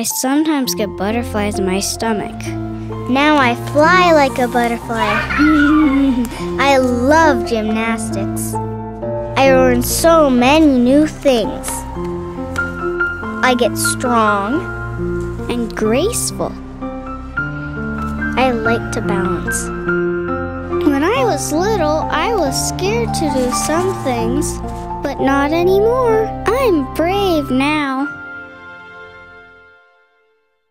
I sometimes get butterflies in my stomach. Now I fly like a butterfly. I love gymnastics. I learn so many new things. I get strong and graceful. I like to balance. When I was little, I was scared to do some things, but not anymore. I'm brave now.